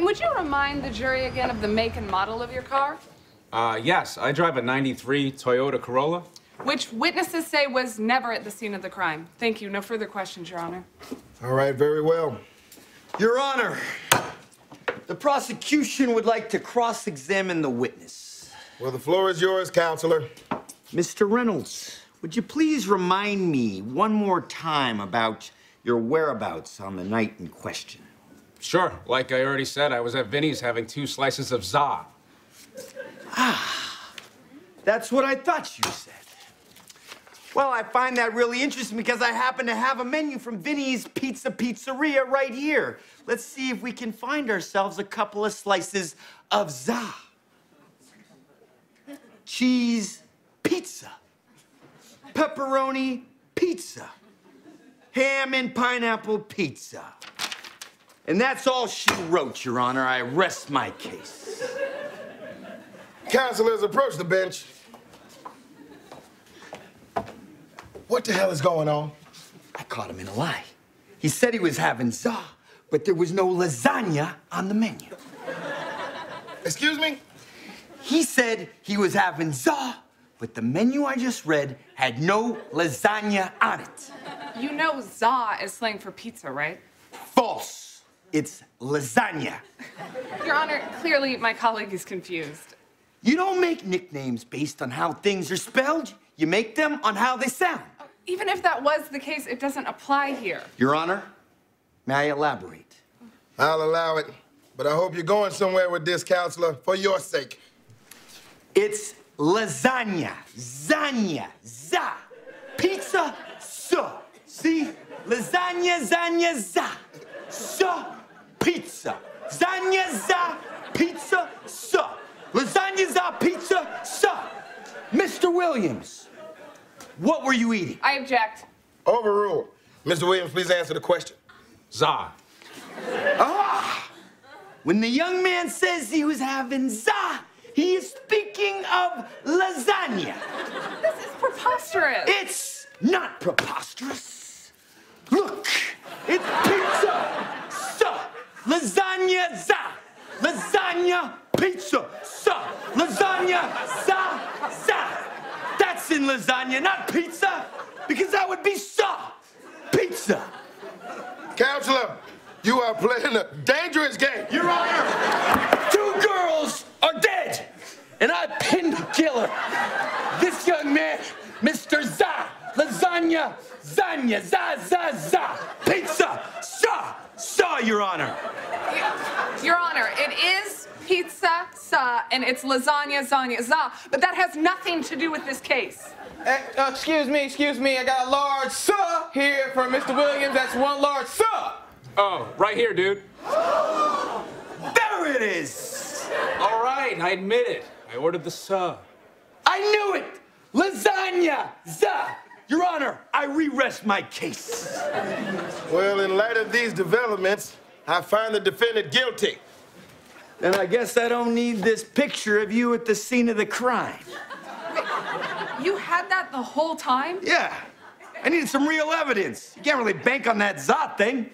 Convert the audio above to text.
And would you remind the jury again of the make and model of your car? Yes, I drive a 93 Toyota Corolla. Which witnesses say was never at the scene of the crime. Thank you. No further questions, Your Honor. All right, very well. Your Honor, the prosecution would like to cross-examine the witness. Well, the floor is yours, Counselor. Mr. Reynolds, would you please remind me one more time about your whereabouts on the night in question? Sure. Like I already said, I was at Vinny's having 2 slices of za. Ah, that's what I thought you said. Well, I find that really interesting because I happen to have a menu from Vinny's Pizzeria right here. Let's see if we can find ourselves a couple of slices of za. Cheese pizza. Pepperoni pizza. Ham and pineapple pizza. And that's all she wrote, Your Honor. I rest my case. Counselors, approach the bench. What the hell is going on? I caught him in a lie. He said he was having za, but there was no lasagna on the menu. Excuse me? He said he was having za, but the menu I just read had no lasagna on it. You know za is slang for pizza, right? False. It's lasagna. Your Honor, clearly my colleague is confused. You don't make nicknames based on how things are spelled. You make them on how they sound. Even if that was the case, it doesn't apply here. Your Honor, may I elaborate? I'll allow it, but I hope you're going somewhere with this, Counselor, for your sake. It's lasagna, zanya, za, pizza, so. See? Lasagna, zanya, za, so, pizza. Zanya, za, pizza, so. Lasagna, za, pizza, so. Mr. Williams, what were you eating? I object. Overruled. Mr. Williams, please answer the question. Za. Ah! When the young man says he was having za, he is speaking of lasagna. This is preposterous. It's not preposterous. Look, it's pizza, sa. Lasagna, za. Lasagna, pizza, sa. Lasagna, za. That's in lasagna, not pizza, because that would be sa. Pizza. Counselor, you are playing a dangerous game. Your Honor, 2 girls are dead, and I pinned the killer. This young man, Mr. Za, lasagna, zanya, za, za, za, pizza, sa, sa, Your Honor. Your Honor, it is pizza, sa, and it's lasagna, zanya, za, but that has nothing to do with this case. Excuse me, I got a large sa here for Mr. Williams. That's 1 large sa. Oh, right here, dude. There it is. All right, I admit it. I ordered the sa. I knew it. Lasagna, za. Your Honor, I re-rest my case. Well, in light of these developments, I find the defendant guilty. Then I guess I don't need this picture of you at the scene of the crime. Wait, you had that the whole time? Yeah. I needed some real evidence. You can't really bank on that za thing.